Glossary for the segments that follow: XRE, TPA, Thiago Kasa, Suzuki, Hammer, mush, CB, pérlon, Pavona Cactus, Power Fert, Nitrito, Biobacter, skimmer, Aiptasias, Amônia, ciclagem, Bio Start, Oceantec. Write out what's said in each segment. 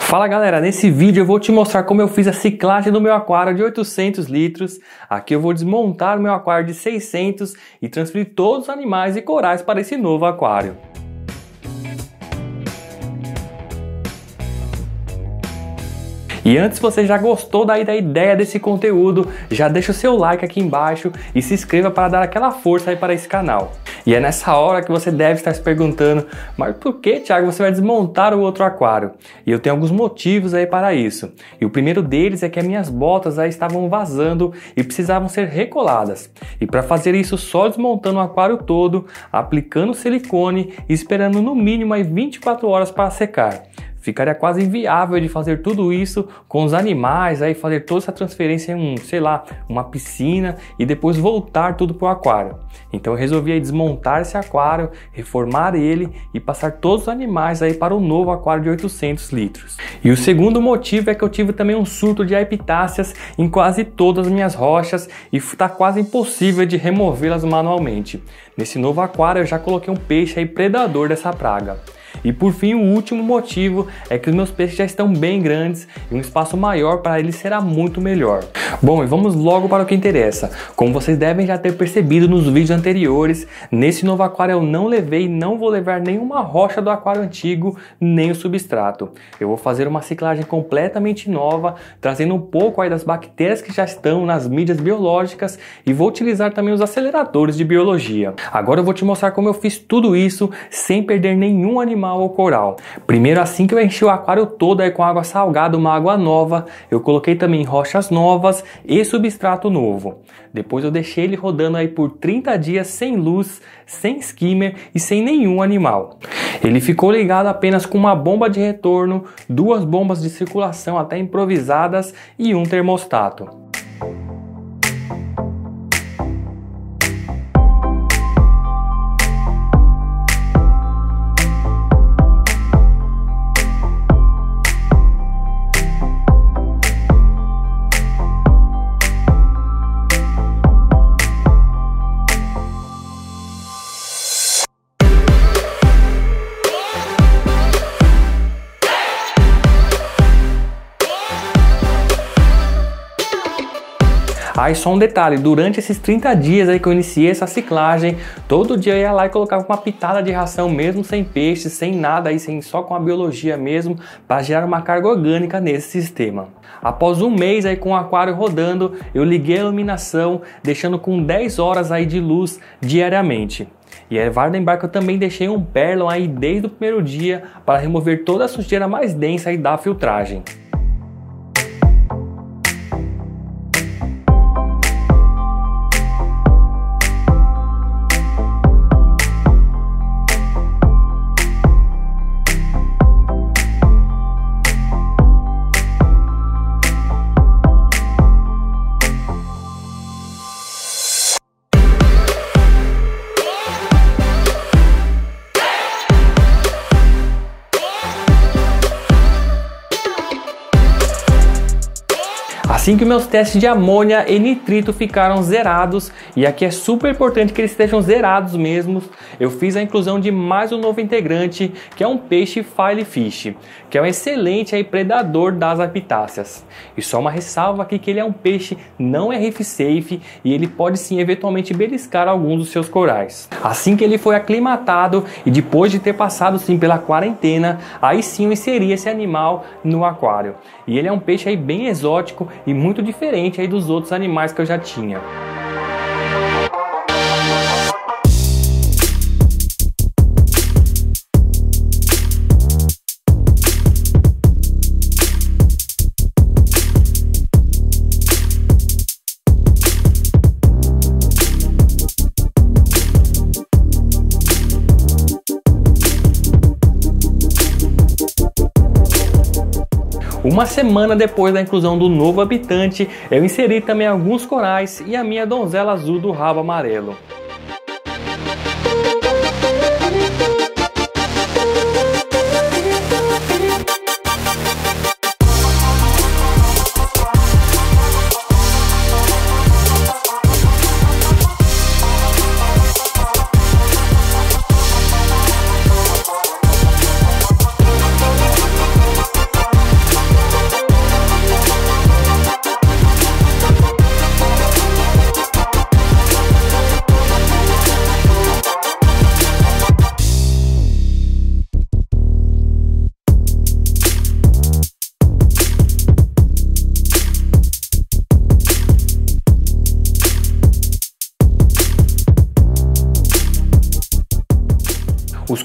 Fala galera, nesse vídeo eu vou te mostrar como eu fiz a ciclagem do meu aquário de 800 litros. Aqui eu vou desmontar o meu aquário de 600 e transferir todos os animais e corais para esse novo aquário. E antes, se você já gostou daí da ideia desse conteúdo, já deixa o seu like aqui embaixo e se inscreva para dar aquela força aí para esse canal. E é nessa hora que você deve estar se perguntando, mas por que, Thiago, você vai desmontar o outro aquário? E eu tenho alguns motivos aí para isso. E o primeiro deles é que as minhas botas aí estavam vazando e precisavam ser recoladas. E para fazer isso, só desmontando o aquário todo, aplicando silicone e esperando no mínimo aí 24 horas para secar. Ficaria quase inviável de fazer tudo isso com os animais, aí fazer toda essa transferência em uma piscina e depois voltar tudo para o aquário. Então eu resolvi aí desmontar esse aquário, reformar ele e passar todos os animais aí para o novo aquário de 800 litros. E o segundo motivo é que eu tive também um surto de aiptasias em quase todas as minhas rochas e está quase impossível de removê-las manualmente. Nesse novo aquário eu já coloquei um peixe aí predador dessa praga. E por fim, o último motivo é que os meus peixes já estão bem grandes e um espaço maior para eles será muito melhor. Bom, e vamos logo para o que interessa. Como vocês devem já ter percebido nos vídeos anteriores, nesse novo aquário eu não levei e não vou levar nenhuma rocha do aquário antigo, nem o substrato. Eu vou fazer uma ciclagem completamente nova, trazendo um pouco aí das bactérias que já estão nas mídias biológicas e vou utilizar também os aceleradores de biologia. Agora eu vou te mostrar como eu fiz tudo isso sem perder nenhum animal ou coral. Primeiro, assim que eu enchi o aquário todo aí com água salgada, uma água nova, eu coloquei também rochas novas e substrato novo. Depois eu deixei ele rodando aí por 30 dias sem luz, sem skimmer e sem nenhum animal. Ele ficou ligado apenas com uma bomba de retorno, duas bombas de circulação até improvisadas e um termostato. Aí só um detalhe, durante esses 30 dias aí que eu iniciei essa ciclagem, todo dia eu ia lá e colocava uma pitada de ração mesmo sem peixe, sem nada aí, só com a biologia mesmo, para gerar uma carga orgânica nesse sistema. Após um mês aí com o aquário rodando, eu liguei a iluminação, deixando com 10 horas aí de luz diariamente. E é vale lembrar que eu também deixei um pérlon aí desde o primeiro dia para remover toda a sujeira mais densa aí da filtragem. Assim que meus testes de amônia e nitrito ficaram zerados, e aqui é super importante que eles estejam zerados mesmo, eu fiz a inclusão de mais um novo integrante, que é um peixe filefish, que é um excelente aí predador das aiptasias. E só uma ressalva aqui que ele é um peixe não RF safe e ele pode sim eventualmente beliscar alguns dos seus corais. Assim que ele foi aclimatado e depois de ter passado sim pela quarentena, aí sim eu inseri esse animal no aquário. E ele é um peixe aí bem exótico e muito diferente aí dos outros animais que eu já tinha. Uma semana depois da inclusão do novo habitante, eu inseri também alguns corais e a minha donzela azul do rabo amarelo.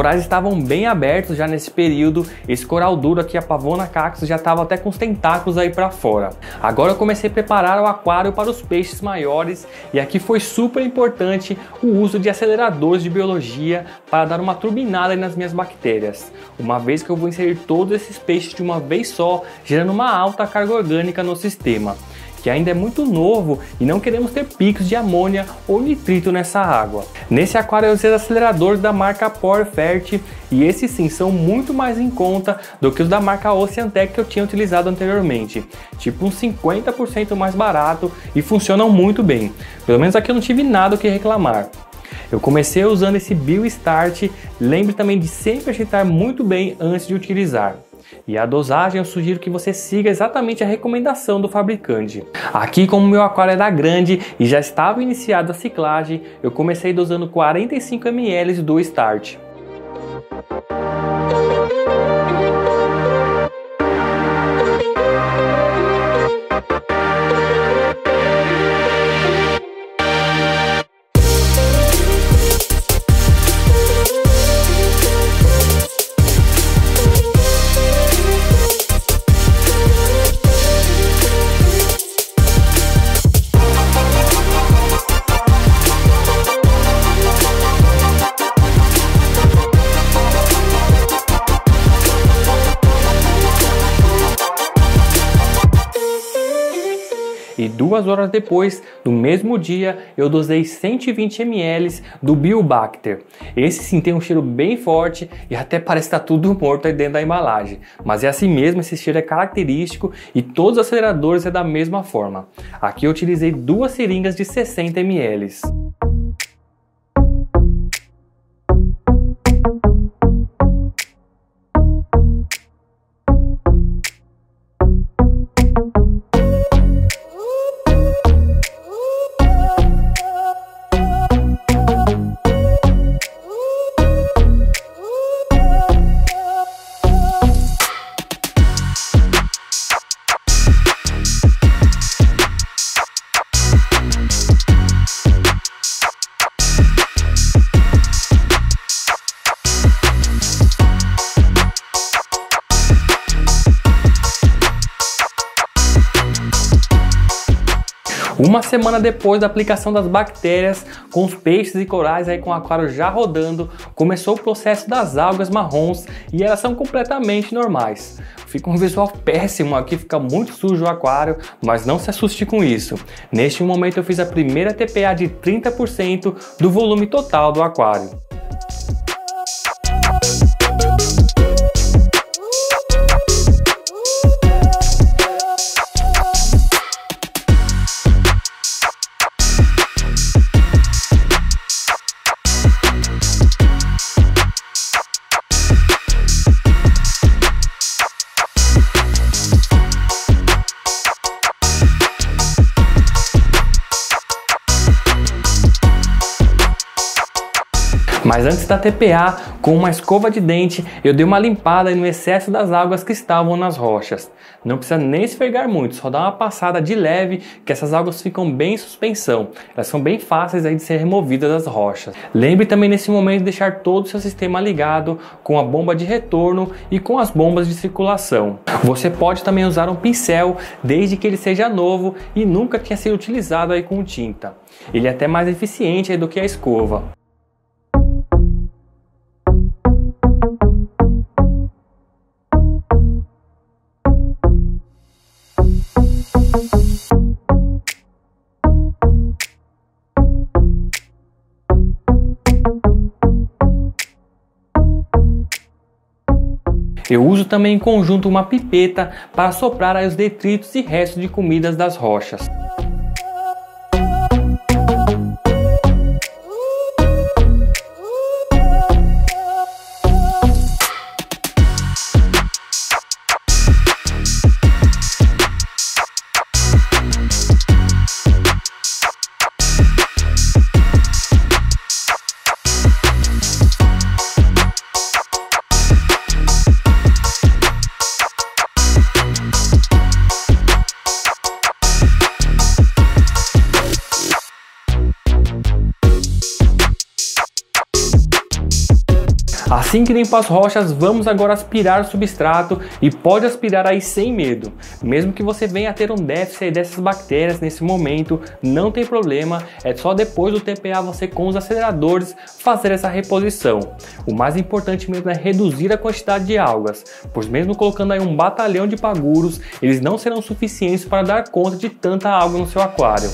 corais estavam bem abertos já nesse período. Esse coral duro aqui, a Pavona Cactus, já estava até com os tentáculos aí para fora. Agora eu comecei a preparar o aquário para os peixes maiores, e aqui foi super importante o uso de aceleradores de biologia para dar uma turbinada nas minhas bactérias, uma vez que eu vou inserir todos esses peixes de uma vez só, gerando uma alta carga orgânica no sistema, que ainda é muito novo e não queremos ter picos de amônia ou nitrito nessa água. Nesse aquário eu usei aceleradores da marca Power Fert, e esses sim são muito mais em conta do que os da marca Oceantec que eu tinha utilizado anteriormente, tipo uns 50% mais barato, e funcionam muito bem. Pelo menos aqui eu não tive nada o que reclamar. Eu comecei usando esse Bio Start, lembre também de sempre agitar muito bem antes de utilizar. E a dosagem eu sugiro que você siga exatamente a recomendação do fabricante. Aqui, como meu aquário era grande e já estava iniciada a ciclagem, eu comecei dosando 45 ml do Start. E 2 horas depois, no mesmo dia, eu dosei 120 ml do Biobacter. Esse sim tem um cheiro bem forte e até parece que está tudo morto aí dentro da embalagem. Mas é assim mesmo, esse cheiro é característico e todos os aceleradores é da mesma forma. Aqui eu utilizei 2 seringas de 60 ml. Uma semana depois da aplicação das bactérias, com os peixes e corais aí com o aquário já rodando, começou o processo das algas marrons, e elas são completamente normais. Fica um visual péssimo aqui, fica muito sujo o aquário, mas não se assuste com isso. Neste momento eu fiz a primeira TPA de 30% do volume total do aquário. Mas antes da TPA, com uma escova de dente, eu dei uma limpada no excesso das algas que estavam nas rochas. Não precisa nem esfregar muito, só dá uma passada de leve, que essas algas ficam bem em suspensão. Elas são bem fáceis aí de ser removidas das rochas. Lembre também nesse momento de deixar todo o seu sistema ligado com a bomba de retorno e com as bombas de circulação. Você pode também usar um pincel, desde que ele seja novo e nunca tenha sido utilizado aí com tinta. Ele é até mais eficiente aí do que a escova. Eu uso também em conjunto uma pipeta para soprar aí os detritos e restos de comidas das rochas. Assim que limpar as rochas, vamos agora aspirar o substrato e pode aspirar aí sem medo. Mesmo que você venha a ter um déficit dessas bactérias nesse momento, não tem problema, é só depois do TPA você com os aceleradores fazer essa reposição. O mais importante mesmo é reduzir a quantidade de algas, pois mesmo colocando aí um batalhão de paguros, eles não serão suficientes para dar conta de tanta alga no seu aquário.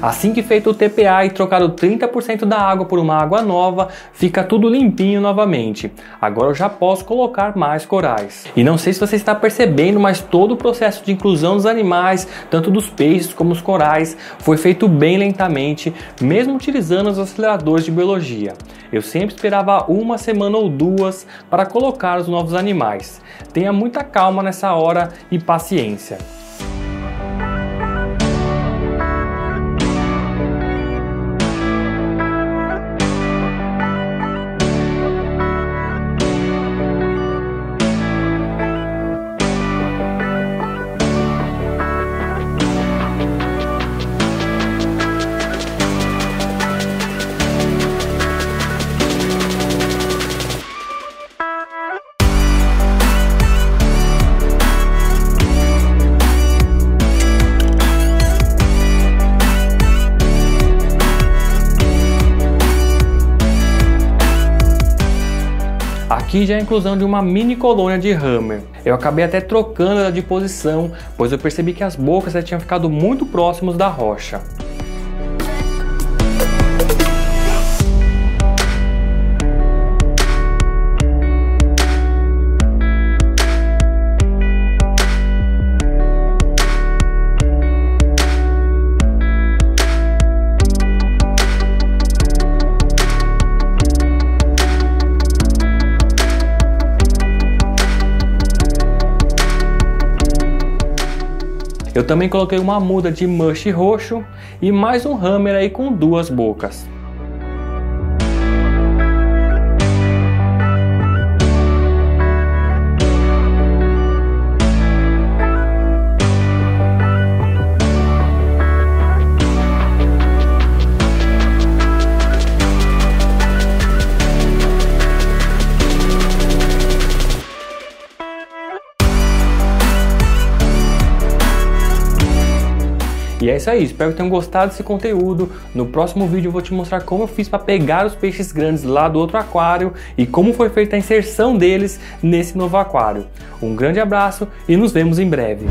Assim que feito o TPA e trocado 30% da água por uma água nova, fica tudo limpinho novamente. Agora eu já posso colocar mais corais. E não sei se você está percebendo, mas todo o processo de inclusão dos animais, tanto dos peixes como os corais, foi feito bem lentamente, mesmo utilizando os aceleradores de biologia. Eu sempre esperava uma semana ou duas para colocar os novos animais. Tenha muita calma nessa hora e paciência. Aqui já é a inclusão de uma mini colônia de Hammer. Eu acabei até trocando ela de posição, pois eu percebi que as bocas já tinham ficado muito próximas da rocha. Eu também coloquei uma muda de mush roxo e mais um hammer aí com duas bocas. E é isso aí, espero que tenham gostado desse conteúdo. No próximo vídeo eu vou te mostrar como eu fiz para pegar os peixes grandes lá do outro aquário e como foi feita a inserção deles nesse novo aquário. Um grande abraço e nos vemos em breve.